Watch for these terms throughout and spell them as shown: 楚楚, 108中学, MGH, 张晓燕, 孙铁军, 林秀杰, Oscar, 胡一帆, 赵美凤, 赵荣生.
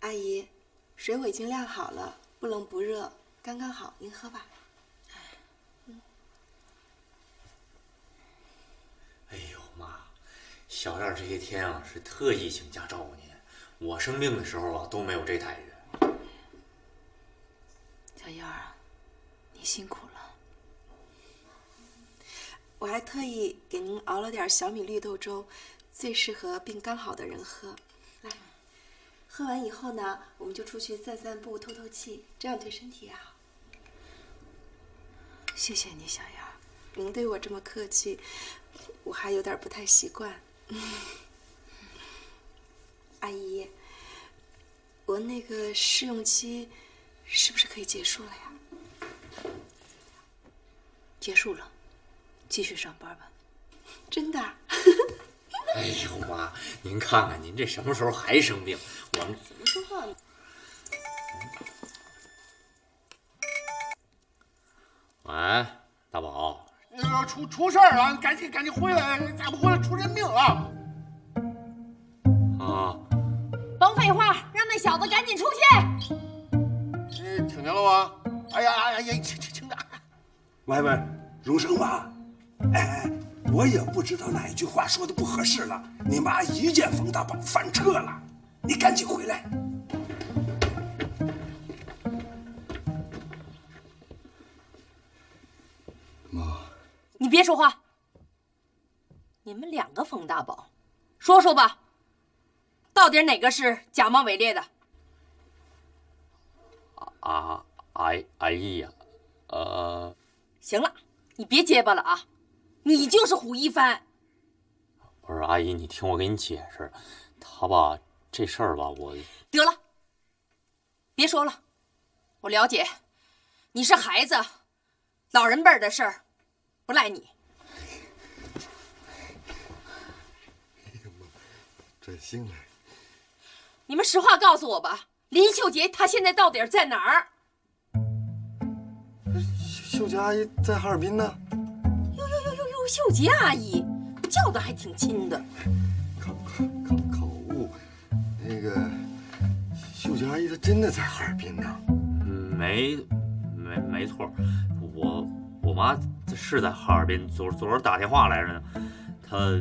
阿姨，水我已经晾好了，不冷不热，刚刚好，您喝吧。哎呦妈，小燕这些天啊是特意请假照顾您，我生病的时候啊都没有这待遇。小燕啊，你辛苦了。我还特意给您熬了点小米绿豆粥，最适合病刚好的人喝。 喝完以后呢，我们就出去散散步、透透气，这样对身体也好。谢谢你，小燕儿，您对我这么客气，我还有点不太习惯。阿姨，我那个试用期是不是可以结束了呀？结束了，继续上班吧。真的？哎呦妈！您看看，您这什么时候还生病？我们怎么说话呢？喂，大宝，那出事儿了，赶紧回来，再不回来出人命了！啊！甭废话，让那小子赶紧出去！听见了吗？哎呀哎呀，轻点！喂喂，荣生吧，哎。 我也不知道哪一句话说的不合适了，你妈一剑冯大宝翻车了，你赶紧回来。妈，你别说话。你们两个冯大宝，说说吧，到底哪个是假冒伪劣的？阿姨呀，行了，你别结巴了啊。 你就是胡一帆。不是阿姨，你听我给你解释，他吧这事儿吧，我得了，别说了，我了解，你是孩子，老人辈儿的事儿不赖你。哎呀妈，真行了！你们实话告诉我吧，林秀杰他现在到底在哪儿？秀杰阿姨在哈尔滨呢。 秀杰阿姨叫的还挺亲的，口误，那个秀杰阿姨她真的在哈尔滨呢？没错，我妈是在哈尔滨，昨儿打电话来着呢，她。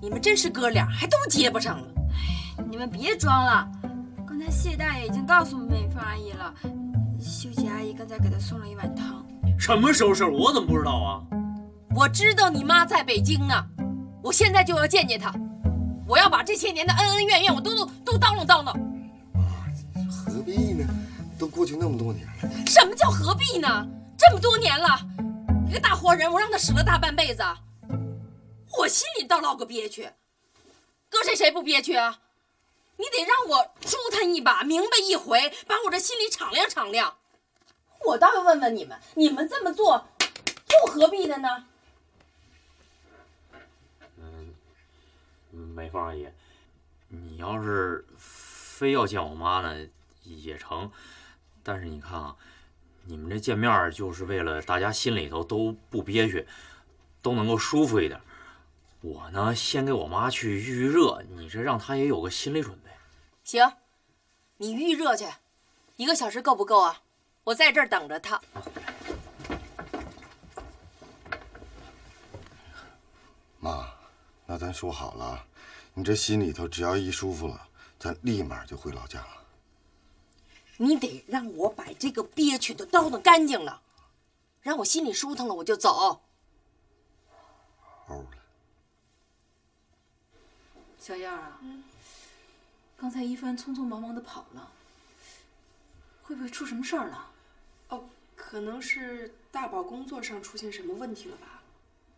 你们真是哥俩，还都结巴上了。哎，你们别装了，刚才谢大爷已经告诉美凤阿姨了，秀杰阿姨刚才给她送了一碗汤。什么时候事？我怎么不知道啊？ 我知道你妈在北京呢，我现在就要见见她，我要把这些年的恩恩怨怨我都叨弄。妈，何必呢？都过去那么多年了。什么叫何必呢？这么多年了，一个大活人，我让他使了大半辈子，我心里倒落个憋屈。搁谁不憋屈啊？你得让我助他一把，明白一回，把我这心里敞亮敞亮。我倒要问问你们，你们这么做又何必的呢？ 美凤阿姨，你要是非要见我妈呢，也成。但是你看啊，你们这见面就是为了大家心里头都不憋屈，都能够舒服一点。我呢，先给我妈去预热，你这让她也有个心理准备。行，你预热去，1个小时够不够啊？我在这儿等着她。妈。 那咱说好了，你这心里头只要一舒服了，咱立马就回老家了。你得让我把这个憋屈都叨叨干净了，让我心里舒腾了，我就走。哦了。小燕啊，刚才一帆匆匆忙忙的跑了，会不会出什么事儿了？哦，可能是大宝工作上出现什么问题了吧？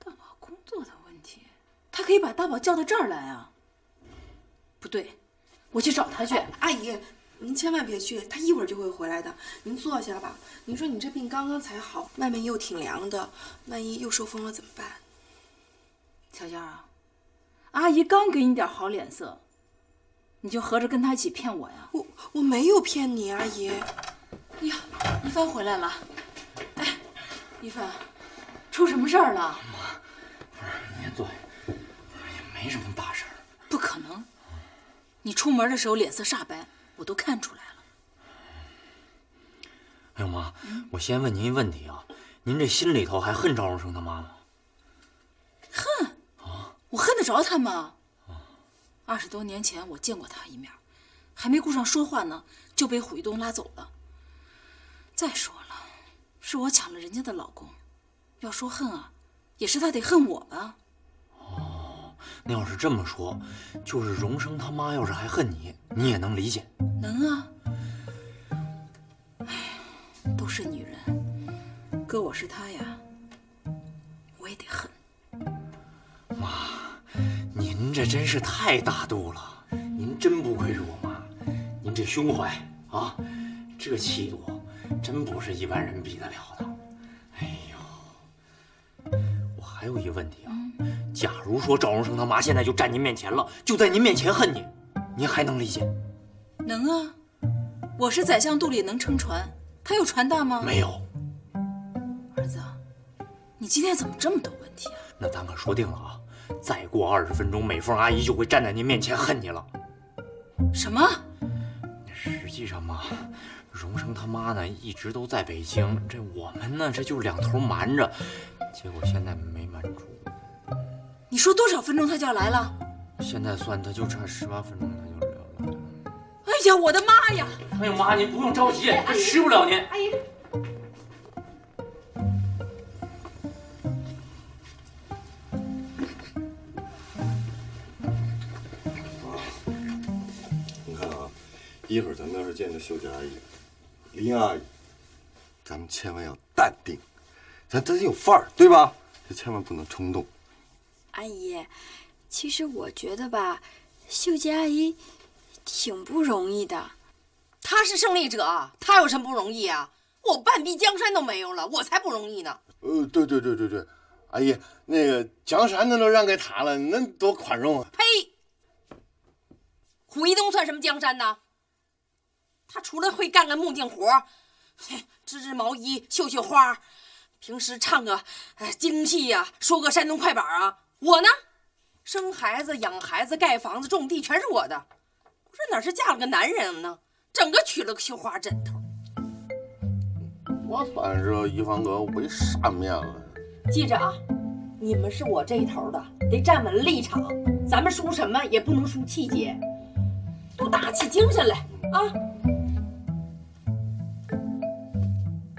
大宝工作的问题。 他可以把大宝叫到这儿来啊！不对，我去找他去。阿姨，您千万别去，他一会儿就会回来的。您坐下吧。您说你这病刚刚才好，外面又挺凉的，万一又受风了怎么办？小燕啊，阿姨刚给你点好脸色，你就合着跟他一起骗我呀？我没有骗你，阿姨。哎呀，一帆回来了。哎，一帆，出什么事儿了？妈，不是，您坐下。 没什么大事儿，不可能！你出门的时候脸色煞白，我都看出来了。哎呦妈，我先问您一问题啊，您这心里头还恨赵荣生他妈吗？恨啊，我恨得着他吗？20多年前我见过他一面，还没顾上说话呢，就被虎一东拉走了。再说了，是我抢了人家的老公，要说恨啊，也是他得恨我吧。 那要是这么说，就是荣生他妈要是还恨你，你也能理解。能啊。哎呀，都是女人，哥我是她呀，我也得恨。妈，您这真是太大度了，您真不愧是我妈，您这胸怀啊，这气度，真不是一般人比得了的。哎呦，我还有一个问题啊。 假如说赵荣生他妈现在就站您面前了，就在您面前恨你，您还能理解？能啊，我是宰相肚里能撑船，他有船大吗？没有。儿子，你今天怎么这么多问题啊？那咱可说定了啊，再过20分钟，美凤阿姨就会站在您面前恨你了。什么？实际上嘛，荣生他妈呢一直都在北京，这我们呢这就两头瞒着，结果现在没瞒住。 你说多少分钟他就要来了？现在算他就差18分钟，他就要来了。哎呀，我的妈呀！哎呀妈，您不用着急，吃不了您。阿姨，你看啊，一会儿咱们要是见着秀娟阿姨、林阿姨，咱们千万要淡定，咱真有范儿，对吧？这千万不能冲动。 阿姨，其实我觉得吧，秀娟阿姨挺不容易的。她是胜利者，她有什么不容易啊？我半壁江山都没有了，我才不容易呢。对，阿姨，那个江山都能让给她了，那多宽容啊！呸！胡一东算什么江山呢？他除了会干个木匠活，织织毛衣、绣绣花，平时唱个京戏呀，说个山东快板啊。 我呢，生孩子、养孩子、盖房子、种地，全是我的。我这哪是嫁了个男人呢？整个娶了个绣花枕头。我算是一方哥为啥面了？记着啊，你们是我这一头的，得站稳立场。咱们输什么也不能输气节，都打起精神来啊！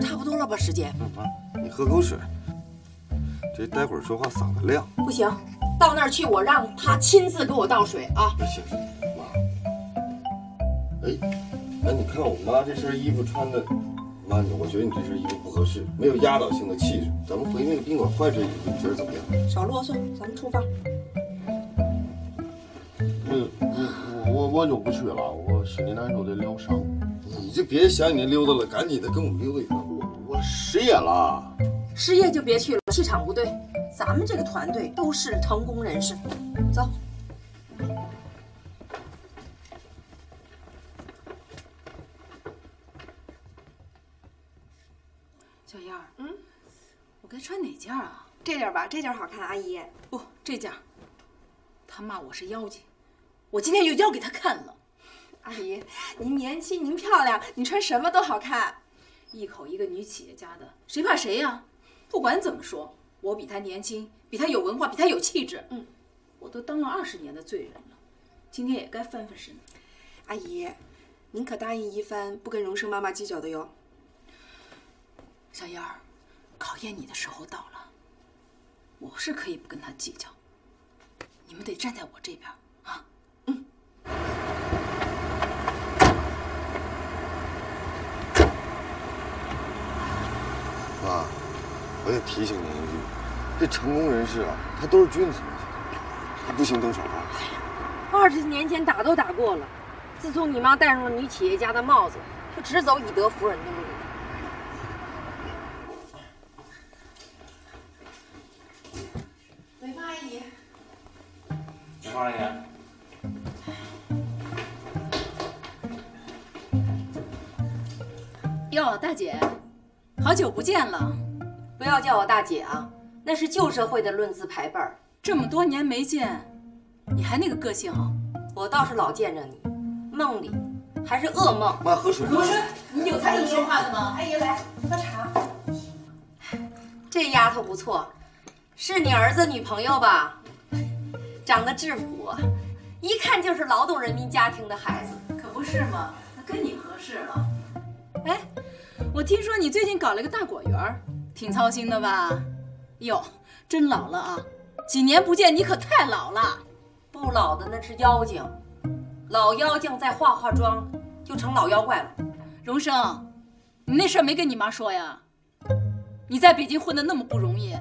差不多了吧，时间。妈，你喝口水。 这待会儿说话嗓子亮，不行，到那儿去我让他亲自给我倒水啊！不行，妈。哎，你看我妈这身衣服穿的，妈，我觉得你这身衣服不合适，没有压倒性的气质。咱们回那个宾馆换身衣服，你觉得怎么样？少啰嗦，咱们出发。我就不去了，我心里难受得疗伤。你就别想你那溜达了，赶紧的跟我们溜达一趟。我失业了。 失业就别去了，气场不对。咱们这个团队都是成功人士，走。小燕儿，我该穿哪件啊？这件吧，这件好看，阿姨。不，这件。他骂我是妖精，我今天又要给他看了。阿姨，您年轻，您漂亮，你穿什么都好看。一口一个女企业家的，谁怕谁呀？ 不管怎么说，我比他年轻，比他有文化，比他有气质。我都当了20年的罪人了，今天也该翻翻身。阿姨，您可答应一帆不跟荣生妈妈计较的哟。小燕儿，考验你的时候到了。我是可以不跟他计较，你们得站在我这边啊。妈。 我也提醒您一句，这成功人士啊，他都是君子，他不行动手啊。20年前打都打过了，自从你妈戴上了女企业家的帽子，就只走以德服人的路了。美凤阿姨，美凤阿姨。 哟，大姐，好久不见了。 不要叫我大姐啊，那是旧社会的论资排辈儿。这么多年没见，你还那个个性啊？我倒是老见着你，梦里还是噩梦。妈，喝水。我说你有看你说话的吗？阿姨来喝茶。这丫头不错，是你儿子女朋友吧？长得质朴，一看就是劳动人民家庭的孩子。可不是嘛，那跟你合适了。哎，我听说你最近搞了个大果园，挺操心的吧？哟，真老了啊！几年不见，你可太老了。不老的那是妖精，老妖精再化化妆就成老妖怪了。荣生，你那事儿没跟你妈说呀？你在北京混得那么不容易，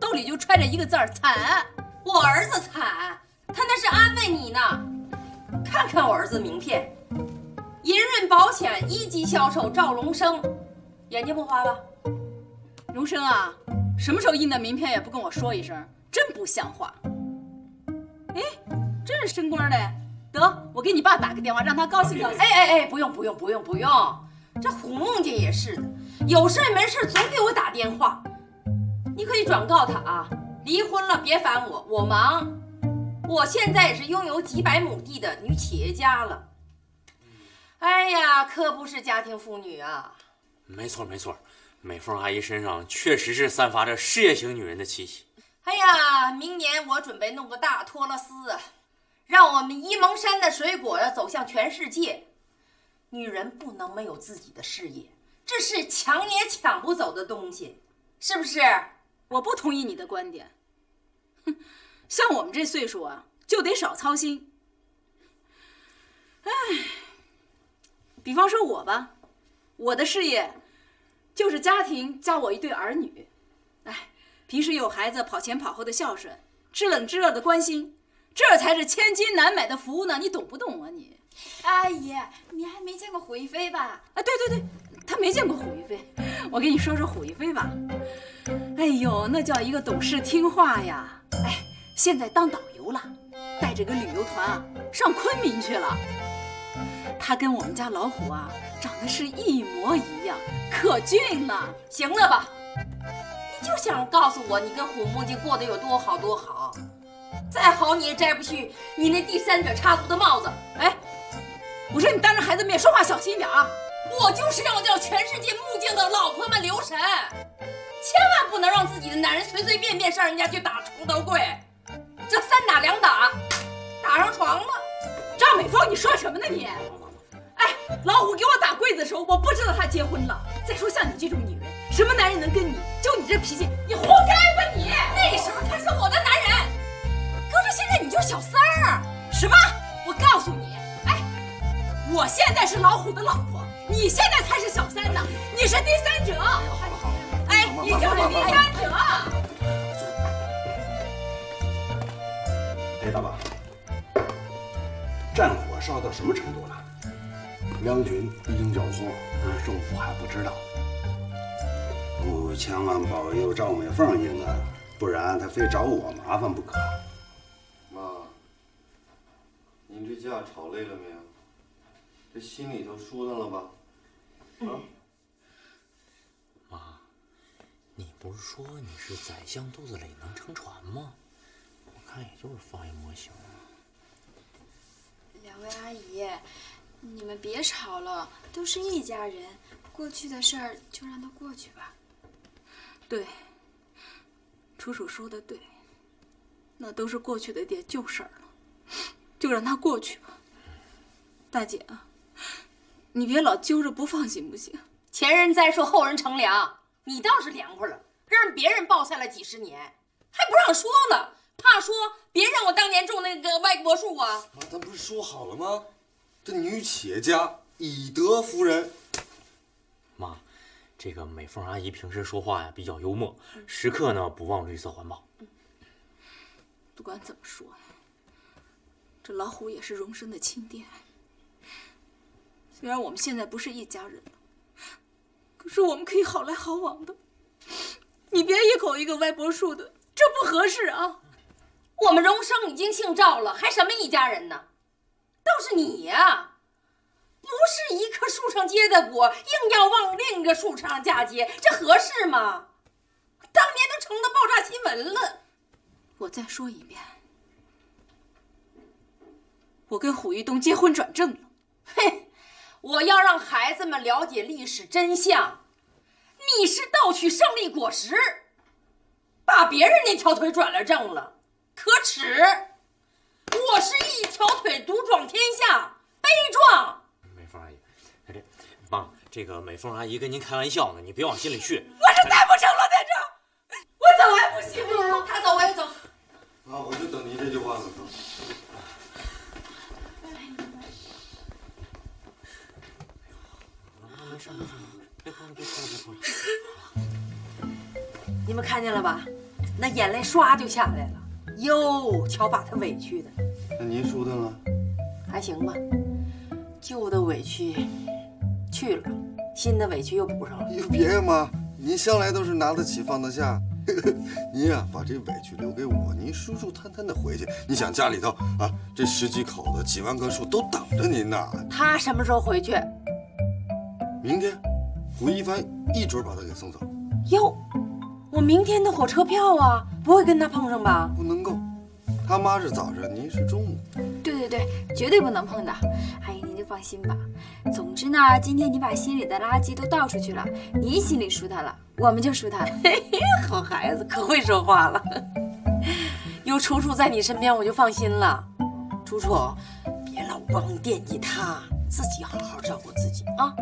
兜里就揣着一个字儿惨。我儿子惨，他那是安慰你呢。看看我儿子名片，银润保险1级销售赵龙生，眼睛不花吧？荣生啊，什么时候印的名片也不跟我说一声，真不像话。哎，真是升官嘞！得，我给你爸打个电话，让他高兴高兴。哎，不用，这虎梦见也是的。有事没事总给我打电话，你可以转告他啊，离婚了别烦我，我忙。我现在也是拥有几百亩地的女企业家了。哎呀，可不是家庭妇女啊。没错，美凤阿姨身上确实是散发着事业型女人的气息。哎呀，明年我准备弄个大托勒斯，让我们沂蒙山的水果要走向全世界。女人不能没有自己的事业。这是抢也抢不走的东西，是不是？我不同意你的观点。哼，像我们这岁数啊，就得少操心。哎，比方说我吧，我的事业就是家庭加我一对儿女。哎，平时有孩子跑前跑后的孝顺，知冷知热的关心，这才是千金难买的服务呢。你懂不懂啊你？阿姨，你还没见过胡一菲吧？啊，对，她没见过胡一菲。我给你说说胡一菲吧。哎呦，那叫一个懂事听话呀！哎，现在当导游了，带着个旅游团啊，上昆明去了。她跟我们家老虎啊，长得是一模一样，可俊了。行了吧？你就想告诉我，你跟虎梦境过得有多好多好？再好你也摘不去你那第三者插足的帽子。哎。我说你当着孩子面说话小心一点啊！我就是要叫全世界目镜的老婆们留神，千万不能让自己的男人随随便便上人家去打床头柜，这3打2打，打上床了。赵美凤，你说什么呢你？哎，老虎给我打柜子的时候，我不知道他结婚了。再说像你这种女人，什么男人能跟你？就你这脾气，你活该吧你！那时候他是我的男人，可是现在你就是小三儿。什么？我告诉你。我现在是老虎的老婆，你现在才是小三呢，你是第三者。哎，你就是第三者。哎，大爸，战火烧到什么程度了？两军已经交火，但是政府还不知道。不，千万保佑赵美凤英啊，不然她非找我麻烦不可。妈，您这架吵累了没有？这心里头舒坦了吧？啊，妈，你不是说你是宰相肚子里能撑船吗？我看也就是放一模型啊。两位阿姨，你们别吵了，都是一家人，过去的事儿就让它过去吧。对，楚楚说的对，那都是过去的点旧事儿了，就让它过去吧。大姐啊。你别老揪着不放，行不行？前人栽树，后人乘凉。你倒是凉快了，让别人暴晒了几十年，还不让说呢，怕说别让我当年种那个外国树啊！妈，咱不是说好了吗？这女企业家以德服人。妈，这个美凤阿姨平时说话呀比较幽默，时刻呢不忘绿色环保。不管怎么说呀，这老虎也是荣生的亲爹。虽然我们现在不是一家人了，可是我们可以好来好往的。你别一口一个歪脖树的，这不合适啊！我们荣生已经姓赵了，还什么一家人呢？倒是你呀，不是一棵树上结的果，硬要往另一个树上嫁接，这合适吗？当年都成了爆炸新闻了。我再说一遍，我跟虎玉东结婚转正了。嘿，我要让孩子们了解历史真相。你是盗取胜利果实，把别人那条腿转了正了，可耻！我是一条腿独闯天下，悲壮。美凤阿姨，妈，这个美凤阿姨跟您开玩笑呢，你别往心里去。我是待不成了，在这，我走还不行吗？他走我也走。妈，我就等您这句话呢。 你们看见了吧？那眼泪唰就下来了。哟，瞧把他委屈的。那您舒坦了？还行吧，旧的委屈去了，新的委屈又补上了。您别呀，妈，您向来都是拿得起放得下。您呀，把这委屈留给我，您舒舒坦坦的回去。你想家里头啊，这十几口子、几万棵树都等着您呢。他什么时候回去？ 明天，胡一帆一准把他给送走。哟，我明天的火车票啊，不会跟他碰上吧？不能够，他妈是早上，您是中午。对对对，绝对不能碰的。阿姨您就放心吧。总之呢，今天你把心里的垃圾都倒出去了，您心里舒坦了，我们就舒坦了。好孩子，可会说话了。有楚楚在你身边，我就放心了。楚楚，别老光惦记他，自己好好照顾自己啊。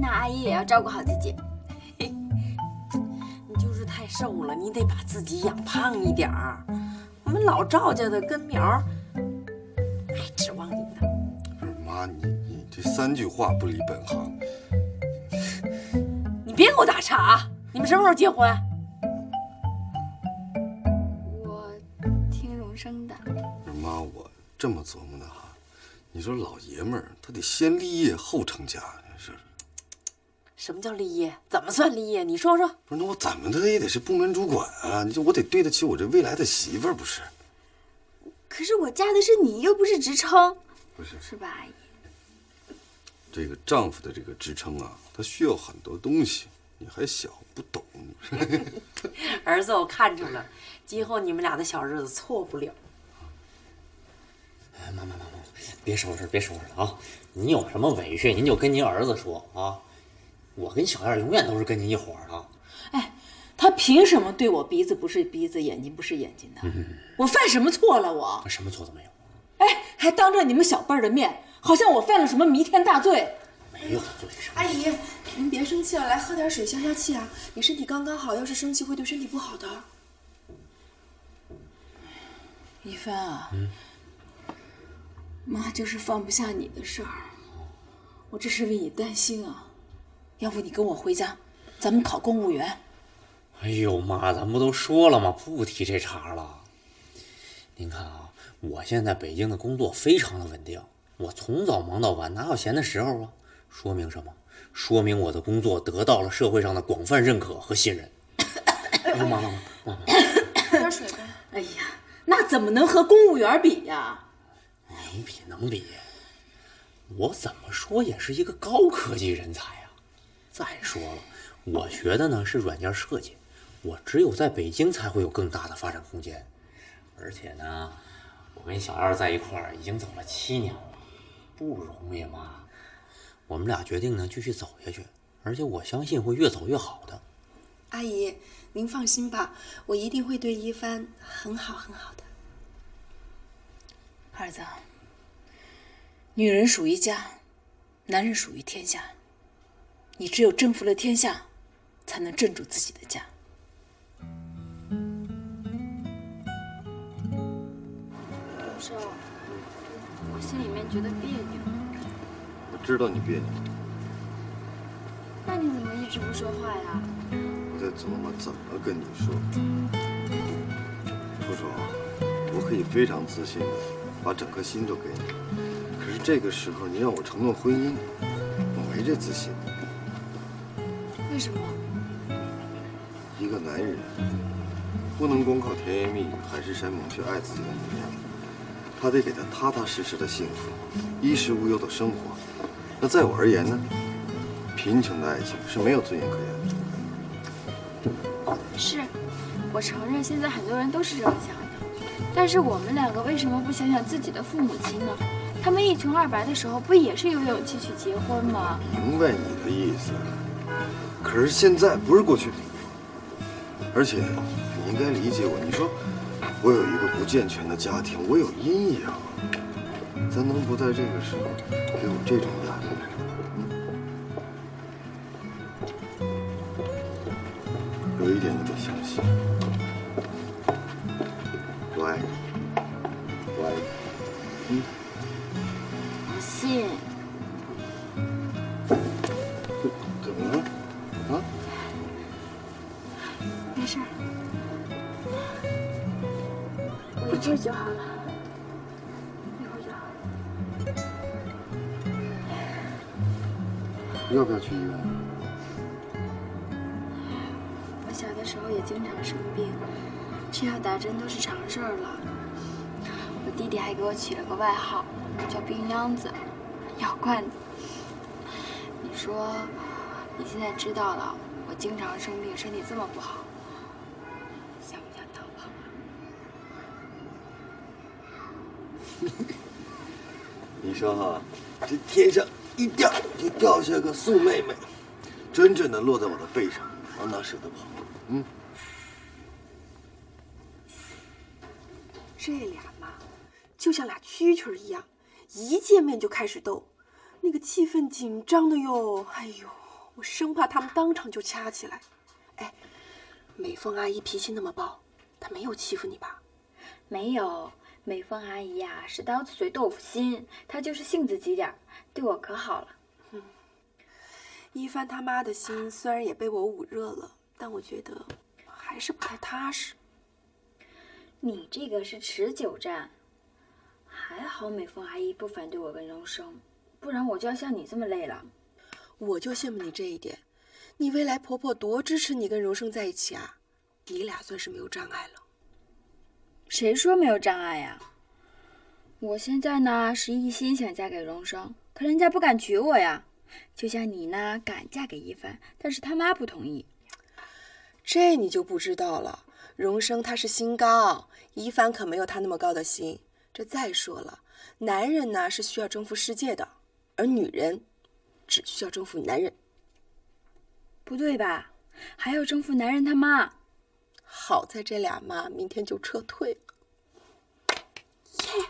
那阿姨也要照顾好自己。你就是太瘦了，你得把自己养胖一点儿。我们老赵家的根苗，还指望你呢。不是妈，你这三句话不离本行。你别给我打岔啊！你们什么时候结婚？我听荣生的。不是妈，我这么琢磨的哈，你说老爷们儿他得先立业后成家。 什么叫立业？怎么算立业？你说说。不是，那我怎么的也得是部门主管啊！你说我得对得起我这未来的媳妇儿，不是？可是我嫁的是你，又不是职称。不是，是吧，阿姨？这个丈夫的这个职称啊，他需要很多东西，你还小不懂。儿子，我看出了，今后你们俩的小日子错不了。妈妈，别收拾，别收拾了啊！您有什么委屈，您就跟您儿子说啊。 我跟小燕永远都是跟您一伙儿的。哎，他凭什么对我鼻子不是鼻子，眼睛不是眼睛的？我犯什么错了？我什么错都没有。哎，还当着你们小辈儿的面，好像我犯了什么弥天大罪。没有罪。阿姨，您别生气了，来喝点水消消气啊。你身体刚刚好，要是生气会对身体不好的。一帆啊，妈就是放不下你的事儿，我这是为你担心啊。 要不你跟我回家，咱们考公务员。哎呦妈，咱不都说了吗？不提这茬了。您看啊，我现在北京的工作非常的稳定，我从早忙到晚，哪有闲的时候啊？说明什么？说明我的工作得到了社会上的广泛认可和信任。哎呦妈，妈，喝点水吧。哎呀，那怎么能和公务员比呀？能比能比，我怎么说也是一个高科技人才啊。 再说了，我学的呢是软件设计，我只有在北京才会有更大的发展空间。而且呢，我跟小燕在一块儿已经走了7年了，不容易嘛。我们俩决定呢继续走下去，而且我相信会越走越好的。阿姨，您放心吧，我一定会对一帆很好很好的。儿子，女人属于家，男人属于天下。 你只有征服了天下，才能镇住自己的家。荣生，我心里面觉得别扭。我知道你别扭。那你怎么一直不说话呀？我在琢磨怎么跟你说。楚楚，我可以非常自信的把整颗心都给你，可是这个时候你让我承诺婚姻，我没这自信。 为什么？一个男人不能光靠甜言蜜语、海誓山盟去爱自己的女人，他得给她踏踏实实的幸福，衣食无忧的生活。那在我而言呢？贫穷的爱情是没有尊严可言的。是，我承认现在很多人都是这么想的，但是我们两个为什么不想想自己的父母亲呢？他们一穷二白的时候，不也是有勇气去结婚吗？明白你的意思，可是现在不是过去，而且你应该理解我。你说我有一个不健全的家庭，我有阴影，咱能不在这个时候给我这种压力？ 有一点你得相信，我爱你，我爱你。嗯，我信。怎么了？啊？没事，一会儿就好了，一会儿就好了。要不要去医院？ 时候也经常生病，吃药打针都是常事儿了。我弟弟还给我起了个外号，叫“病秧子”、“药罐子”。你说，你现在知道了，我经常生病，身体这么不好，想不想当爸爸？你说哈，这天上一掉就掉下个素妹妹，真正的落在我的背上，我哪舍得跑？ 嗯，这俩嘛，就像俩蛐蛐一样，一见面就开始斗，那个气氛紧张的哟。哎呦，我生怕他们当场就掐起来。哎，美凤阿姨脾气那么暴，她没有欺负你吧？没有，美凤阿姨呀，是刀子嘴豆腐心，她就是性子急点儿，对我可好了。嗯，一帆他妈的心虽然也被我捂热了。 但我觉得还是不太踏实。你这个是持久战，还好美凤阿姨不反对我跟荣生，不然我就要像你这么累了。我就羡慕你这一点，你未来婆婆多支持你跟荣生在一起啊！你俩算是没有障碍了。谁说没有障碍呀？我现在呢是一心想嫁给荣生，可人家不敢娶我呀。就像你呢敢嫁给一帆，但是他妈不同意。 这你就不知道了，荣生他是心高，一帆可没有他那么高的心。这再说了，男人呢是需要征服世界的，而女人只需要征服男人。不对吧？还要征服男人他妈。好在这俩妈明天就撤退了。耶！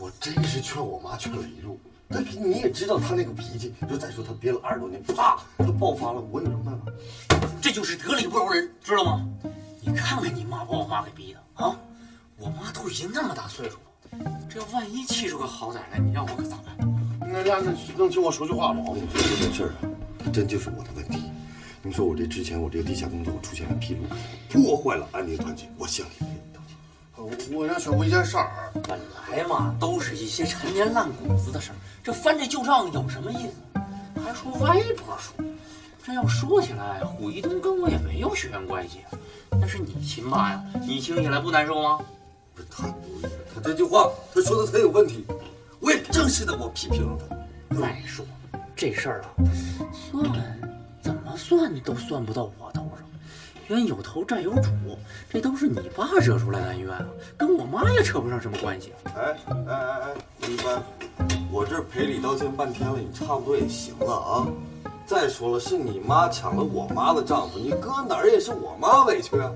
我真是劝我妈劝了一路，但是你也知道她那个脾气，就再说她憋了20多年，啪，她爆发了，我有什么办法？ 这就是得理不饶人，知道吗？你看看你妈把我妈给逼的啊！我妈都已经那么大岁数了，这要万一气出个好歹来，你让我可咋办？能听我说句话吗？我跟你说这件事啊，真就是我的问题。你说我这之前我这个地下工作我出现了纰漏，破坏了安宁团结，我向你道歉。我让小辉家傻儿，本来嘛都是一些陈年烂谷子的事儿，这翻这旧账有什么意思？还说歪脖说。 这要说起来，虎一东跟我也没有血缘关系，但是你亲妈呀，你听起来不难受吗？不是他这句话，他说的他有问题，我也正式的我批评了他。再说这事儿啊，算怎么算都算不到我头上，冤有头债有主，这都是你爸惹出来的冤啊，跟我妈也扯不上什么关系。哎，一帆，我这赔礼道歉半天了，你差不多也行了啊。 再说了，是你妈抢了我妈的丈夫，你搁哪儿也是我妈委屈啊！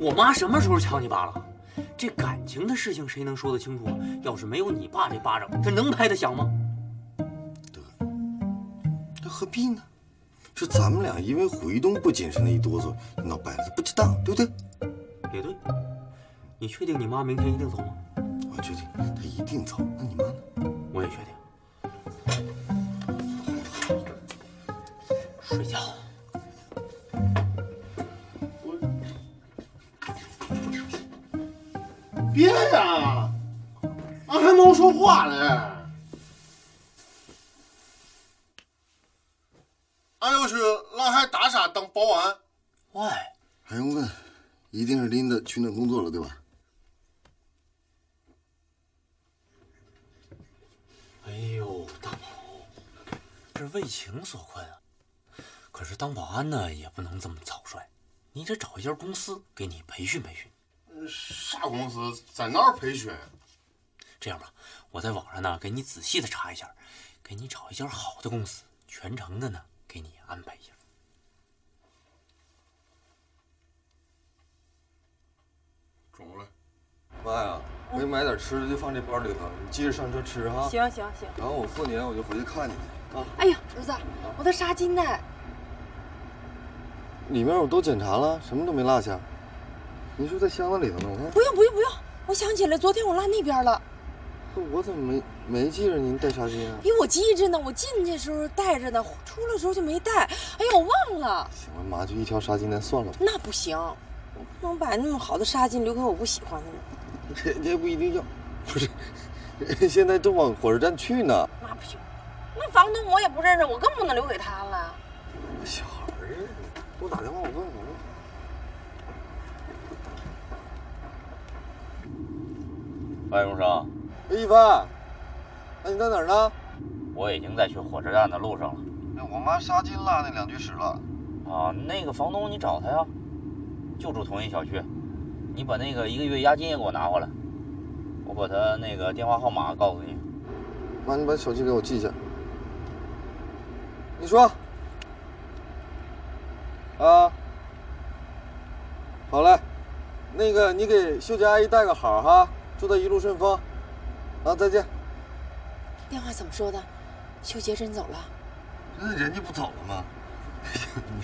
我妈什么时候抢你爸了？这感情的事情谁能说得清楚啊？要是没有你爸这巴掌，这能拍得响吗？对，这何必呢？是咱们俩因为虎一东不谨慎的一哆嗦，闹掰了，不值当，对不对？也对。你确定你妈明天一定走吗？我确定，她一定走。那你妈呢？我也确定。 睡觉。别呀！啊，还没说话嘞。俺要是那还打啥当保安？喂，还用问？一定是琳达去那工作了，对吧？哎呦，大宝，这是为情所困啊。 可是当保安呢，也不能这么草率，你得找一家公司给你培训培训。啥公司在那儿培训？这样吧，我在网上呢给你仔细的查一下，给你找一家好的公司，全程的呢给你安排一下。 中午了，妈呀，我给你买点吃的，就放这包里头，你记着上车吃哈。行行行。然后我过年我就回去看你去啊。哎呀，儿子，我的纱巾呢？里面我都检查了，什么都没落下。你说在箱子里头呢，我看。不用不用不用，我想起来，昨天我落那边了。我怎么没记着您带纱巾啊？哎，我记着呢，我进去的时候带着呢，出来的时候就没带。哎呀，我忘了。行了，妈，就一条纱巾，那算了吧。那不行。 我不能把那么好的纱巾留给我不喜欢的人，人家不一定要，不是，现在正往火车站去呢。那不行，那房东我也不认识，我更不能留给他了。小孩儿，给我打电话，我问问。 哎，荣生，哎，一帆，哎，你在哪儿呢？我已经在去火车站的路上了。哎，我妈纱巾落那两居室了。啊，那个房东你找他呀。 就住同一小区，你把那个一个月押金也给我拿回来，我把他那个电话号码告诉你。妈，你把手机给我记下。你说。啊。好嘞，那个你给秀佳阿姨带个好哈，祝她一路顺风。啊，再见。电话怎么说的？秀杰真走了？那人家不走了吗？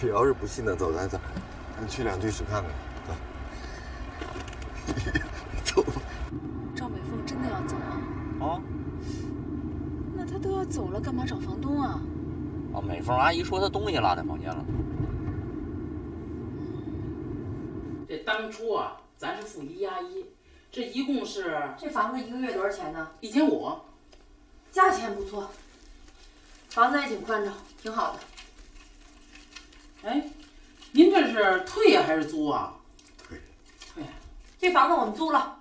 你要是不信呢，走咱走。 咱去两居室看看，走。走吧。赵美凤真的要走啊？啊？那她都要走了，干嘛找房东啊？啊，美凤阿姨说她东西落在房间了。这当初啊，咱是付一押一，这一共是……这房子一个月多少钱呢？1500。价钱不错，房子也挺宽敞，挺好的。哎。 您这是退呀还是租啊？退，退。这房子我们租了。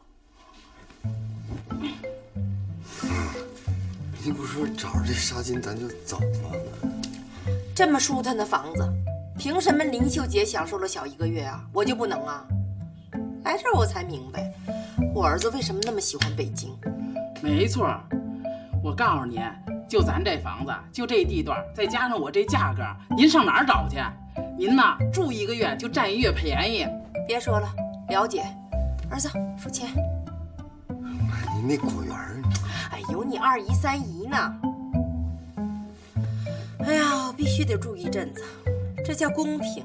您不是说找着这纱巾咱就走吗？这么舒坦的房子，凭什么林秀杰享受了小一个月啊，我就不能啊？来这儿我才明白，我儿子为什么那么喜欢北京。没错，我告诉您，就咱这房子，就这地段，再加上我这价格，您上哪儿找去？ 您呐，住一个月就占一月便宜。别说了，了解。儿子，付钱。妈，您那果园儿……哎，有你二姨、三姨呢。哎呀，我必须得住一阵子，这叫公平。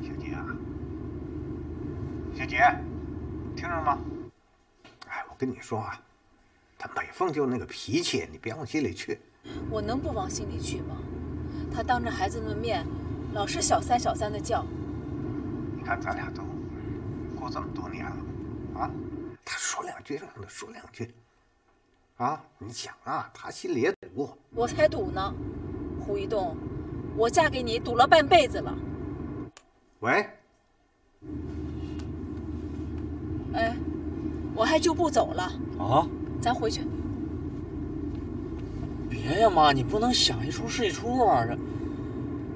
小杰啊，小杰，听着吗？ 跟你说啊，她美凤就那个脾气，你别往心里去。我能不往心里去吗？她当着孩子们面，老是小三小三的叫。你看咱俩都过这么多年了，啊，她说两句让她说两句，啊，你想啊，她心里也堵。我才堵呢，胡一栋，我嫁给你堵了半辈子了。喂，哎。 我还就不走了啊！咱回去。别呀，妈，你不能想一出是一出啊！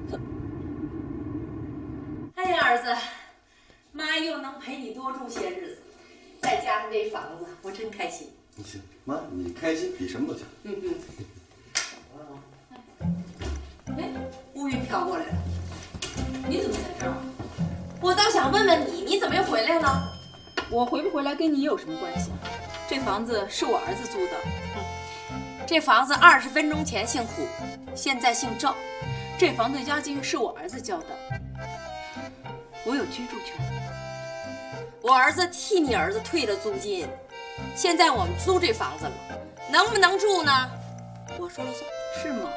这……哎呀，儿子，妈又能陪你多住些日子，再加上这房子，我真开心。行，妈，你开心比什么都强。嗯嗯。哎，乌云飘过来了，你怎么在这儿？我倒想问问你，你怎么又回来了？ 我回不回来跟你有什么关系？这房子是我儿子租的。嗯，这房子20分钟前姓胡，现在姓赵。这房子押金是我儿子交的，我有居住权。我儿子替你儿子退了租金，现在我们租这房子了，能不能住呢？我说了算，是吗？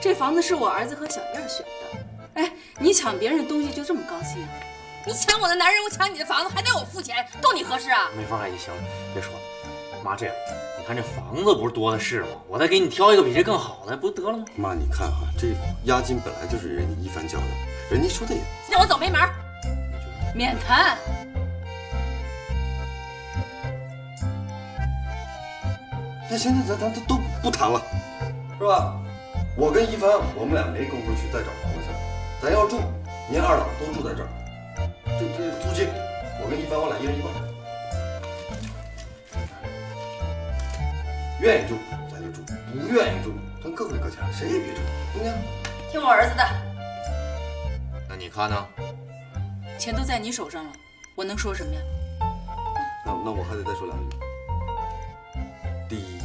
这房子是我儿子和小燕选的。哎，你抢别人的东西就这么高兴？ 你抢我的男人，我抢你的房子，还得我付钱，逗你合适啊？美凤阿姨，行了，别说了。妈，这样，你看这房子不是多的是吗？我再给你挑一个比这更好的，不得了吗？妈，你看啊，这押金本来就是人家一帆交的，人家说的也……让我走没门！免谈。那行，那咱都不谈了，是吧？我跟一帆，我们俩没工夫去再找房子去了。咱要住，您二老都住在这儿，这租金我跟一帆我俩一人一半，愿意住咱就住，不愿意住咱各回各家，谁也别住，听见？听我儿子的。那你看呢？钱都在你手上了，我能说什么呀？那我还得再说两句。第一，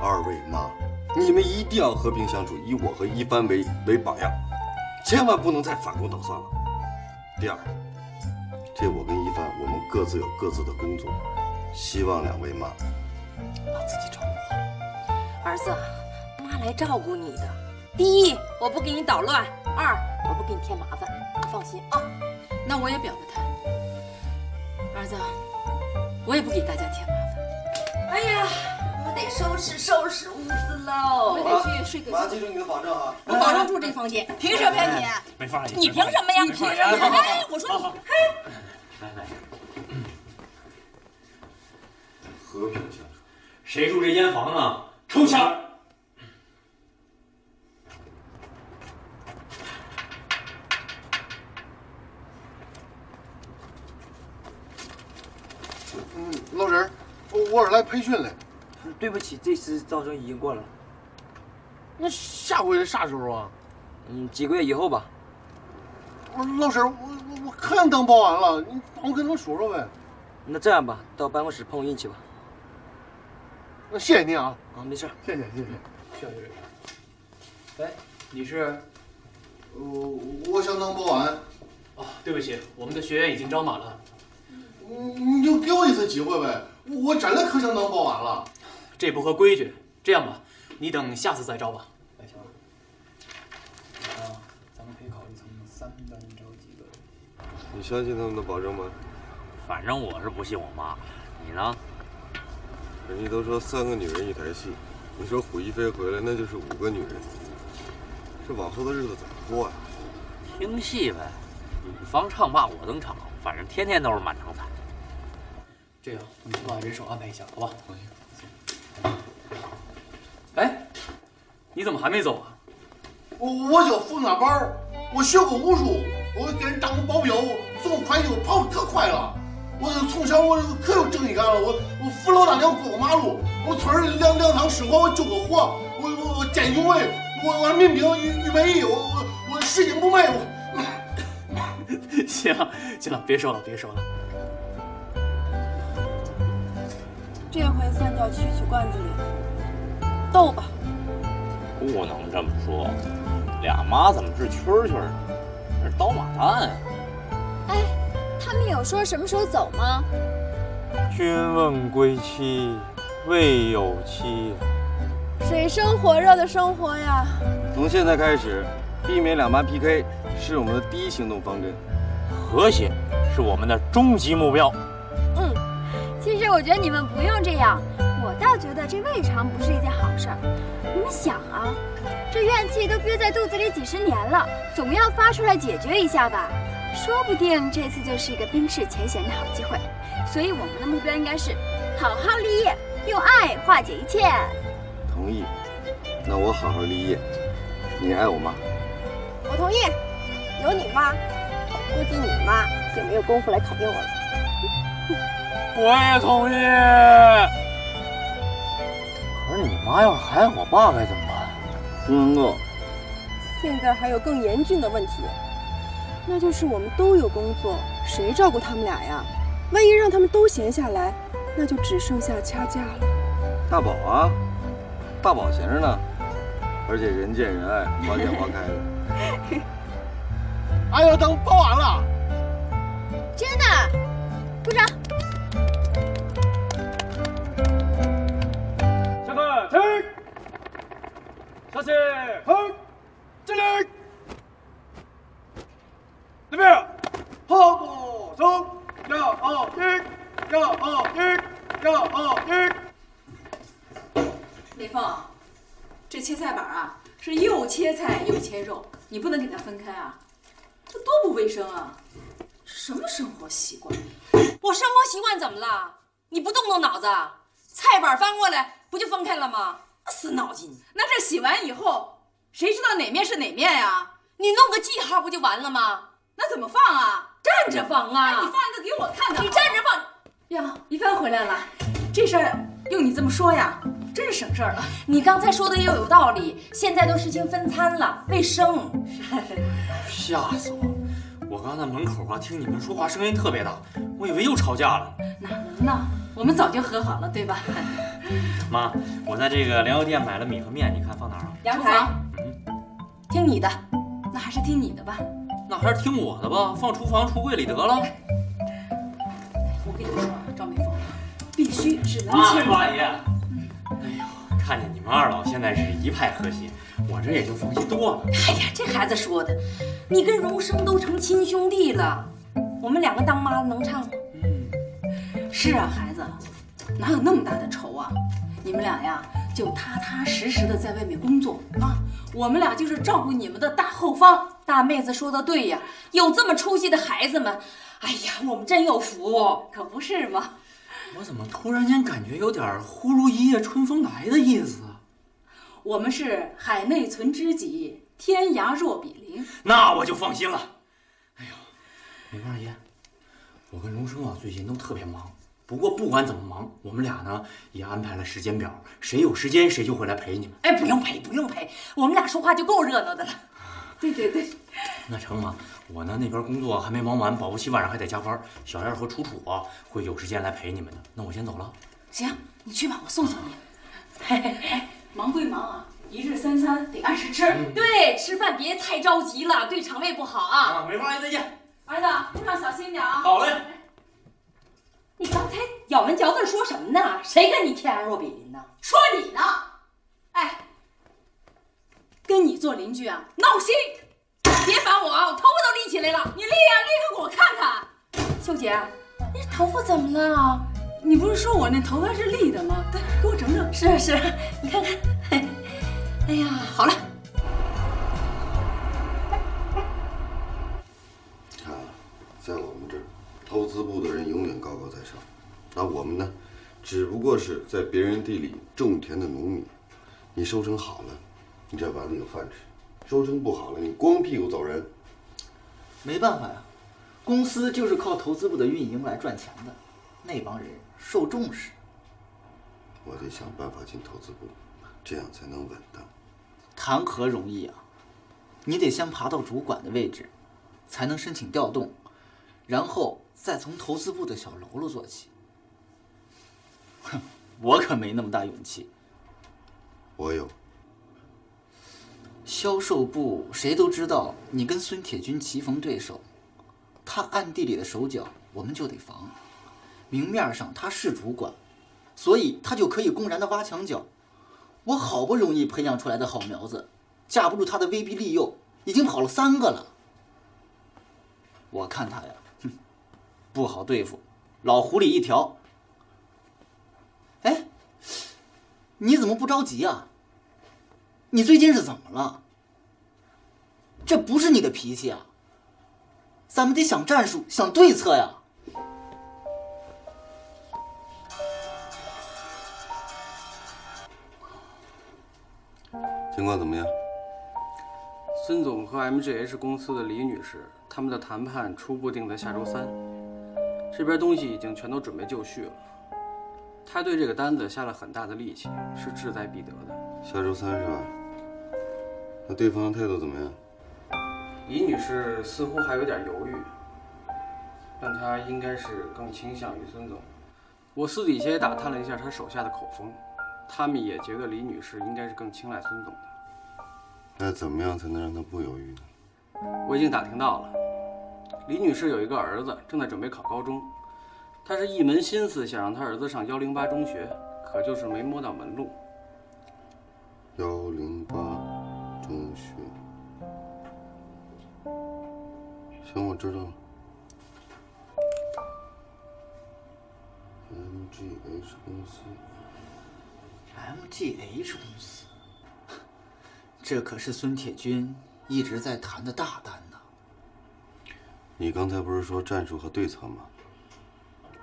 二位妈，你们一定要和平相处，以我和一帆为榜样，千万不能再反攻倒算了。第二，这我跟一帆，我们各自有各自的工作，希望两位妈把自己照顾好。儿子，妈来照顾你的。第一，我不给你捣乱；二，我不给你添麻烦，你放心啊。那我也表个态，儿子，我也不给大家添麻烦。哎呀，我得收拾收拾屋子喽，我得去睡个觉。妈，记住你的保证啊！我保证住这房间，凭什么呀你？没法，你凭什么呀？你凭什么？哎，我说你，哎，来，和平相处。谁住这间房呢？抽签儿。 老人，我来培训来。对不起，这次招生已经过了。那下回是啥时候啊？几个月以后吧。老沈，我看当保安了，你帮我跟他们说说呗。那这样吧，到办公室碰运气吧。那谢谢您啊。啊，没事，谢谢谢谢。谢谢。哎，你是？我想当保安。啊，对不起，我们的学员已经招满了。 你就给我一次机会呗，我真的可想当保安了。这不合规矩，这样吧，你等下次再招吧。哎，行了，咱们可以考虑从3班招几个。你相信他们的保证吗？反正我是不信我妈，你呢？人家都说3个女人一台戏，你说虎一飞回来那就是5个女人，这往后的日子怎么过呀？听戏呗，你方唱罢我登场，反正天天都是满场彩。 这样，你去把人手安排一下，好吧？哎，你怎么还没走啊？我想缝俩包，我学过武术，我给人当过保镖，送快递我跑得可快了。我从小我可有正义感了，我扶老大娘过个马路，我村儿粮堂失火我救过火，我见义勇为，我民兵预备役，我拾金不昧。行了行了，别说了别说了。 这回算叫蛐蛐罐子里了，斗吧！不能这么说，俩妈怎么是蛐蛐呢？那是刀马旦啊！哎，他们有说什么时候走吗？君问归期，未有期。水深火热的生活呀！从现在开始，避免两妈 PK 是我们的第一行动方针，和谐是我们的终极目标。 其实我觉得你们不用这样，我倒觉得这未尝不是一件好事儿。你们想啊，这怨气都憋在肚子里几十年了，总要发出来解决一下吧。说不定这次就是一个冰释前嫌的好机会。所以我们的目标应该是好好立业，用爱化解一切。同意。那我好好立业，你爱我妈。我同意。有你妈，估计你妈就没有功夫来考验我了。 我也同意。可是你妈要是还爱我爸该怎么办？不能够。现在还有更严峻的问题，那就是我们都有工作，谁照顾他们俩呀？万一让他们都闲下来，那就只剩下掐架了。大宝啊，大宝闲着呢，而且人见人爱，花见花开的。俺要当保安了，真的，鼓掌。 下去，哼，这里，那边，跑步走，要一，美凤，这切菜板啊，是又切菜又切肉，你不能给它分开啊，这多不卫生啊！什么生活习惯？我生活习惯怎么了？你不动动脑子，菜板翻过来不就分开了吗？ 死脑筋！那这洗完以后，谁知道哪面是哪面呀？你弄个记号不就完了吗？那怎么放啊？站着放啊！哎、你放一个给我看看。你站着放。呀，一帆回来了，这事儿用你这么说呀，真是省事儿了。你刚才说的也有道理，现在都实行分餐了，卫生。吓死我了！我刚在门口啊，听你们说话声音特别大，我以为又吵架了。哪能呢？我们早就和好了，对吧？妈，我在这个粮油店买了米和面，你看放哪儿啊？阳台。嗯，听你的。 那还是听你的吧，那还是听我的吧，放厨房、橱柜里得了。我跟你说啊，赵美凤，必须是咱们亲人。阿姨，哎呦，看见你们二老现在是一派和谐，我这也就放心多了。哎呀，这孩子说的，你跟荣生都成亲兄弟了，我们两个当妈的能差吗？嗯，是啊，孩子，哪有那么大的仇啊？你们俩呀。 就踏踏实实的在外面工作啊！我们俩就是照顾你们的大后方。大妹子说的对呀，有这么出息的孩子们，哎呀，我们真有福，可不是吗？我怎么突然间感觉有点忽如一夜春风来的意思啊？我们是海内存知己，天涯若比邻。那我就放心了。哎呦，美凤阿姨，我跟荣生啊最近都特别忙。 不过不管怎么忙，我们俩呢也安排了时间表，谁有时间谁就会来陪你们。哎，不用陪，不用陪，我们俩说话就够热闹的了。对对对，那成吗？我呢那边工作还没忙完，保不齐晚上还得加班。小燕和楚楚啊会有时间来陪你们的。那我先走了。行，你去吧，我送送你。哎，忙归忙啊，一日三餐得按时吃。对，吃饭别太着急了，对肠胃不好啊。啊，梅花阿姨再见。儿子，路上小心点啊。好嘞。 你刚才咬文嚼字说什么呢？谁跟你天涯若比邻呢？说你呢！哎，跟你做邻居啊，闹心！别烦我，我头发都立起来了。你立呀，立个给我看看。秀姐，你这头发怎么了？你不是说我那头发是立的吗？对，给我整整。是啊是啊，你看看。哎呀，好了。看，在我们这儿。 投资部的人永远高高在上，那我们呢，只不过是在别人地里种田的农民。你收成好了，你这碗里有饭吃；收成不好了，你光屁股走人。没办法呀，公司就是靠投资部的运营来赚钱的，那帮人受重视。我得想办法进投资部，这样才能稳当。谈何容易啊！你得先爬到主管的位置，才能申请调动。 然后再从投资部的小喽啰做起。哼，我可没那么大勇气。我有。销售部谁都知道你跟孙铁军棋逢对手，他暗地里的手脚我们就得防。明面上他是主管，所以他就可以公然的挖墙脚。我好不容易培养出来的好苗子，架不住他的威逼利诱，已经跑了3个了。 我看他呀，哼，不好对付，老狐狸一条。哎，你怎么不着急啊？你最近是怎么了？这不是你的脾气啊！咱们得想战术，想对策呀。情况怎么样？ 孙总和 MGH 公司的李女士，他们的谈判初步定在下周3。这边东西已经全都准备就绪了。他对这个单子下了很大的力气，是志在必得的。下周3是吧？那对方态度怎么样？李女士似乎还有点犹豫，但她应该是更倾向于孙总。我私底下也打探了一下她手下的口风，他们也觉得李女士应该是更青睐孙总的。 那怎么样才能让她不犹豫呢？我已经打听到了，李女士有一个儿子，正在准备考高中，她是一门心思想让她儿子上108中学，可就是没摸到门路。108中学，行，我知道了。MGH 公司 ，MGH 公司。 这可是孙铁军一直在谈的大单呢。你刚才不是说战术和对策吗？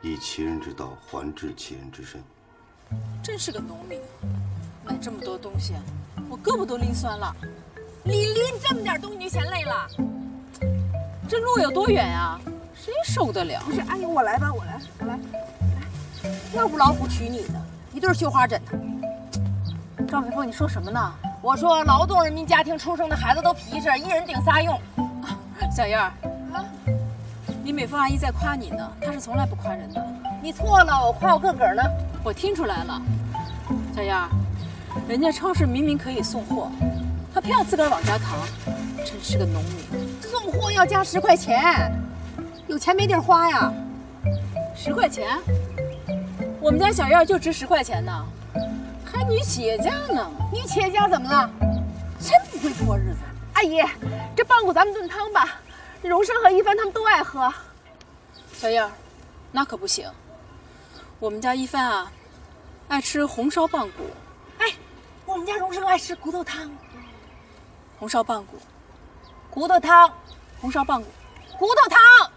以其人之道还治其人之身。真是个农民，买这么多东西，我胳膊都拎酸了。你拎这么点东西就嫌累了？这路有多远啊？谁受得了？不是，阿姨，我来吧，我来。要不老虎娶你呢，一对绣花枕头。赵培峰，你说什么呢？我说劳动人民家庭出生的孩子都皮实，一人顶仨用。小燕儿，啊，你美凤阿姨在夸你呢，她是从来不夸人的。你错了，我夸我个个呢。我听出来了，小燕儿。 人家超市明明可以送货，他偏要自个儿往家扛，真是个农民。送货要加10块钱，有钱没地儿花呀。10块钱？我们家小燕就值10块钱呢，还女企业家呢。女企业家怎么了？真不会过日子。阿姨，这棒骨咱们炖汤吧，荣生和一帆他们都爱喝。小燕，那可不行。我们家一帆啊，爱吃红烧棒骨。 我们家荣生爱吃骨头汤，红烧棒骨，骨头汤，红烧棒骨，骨头汤。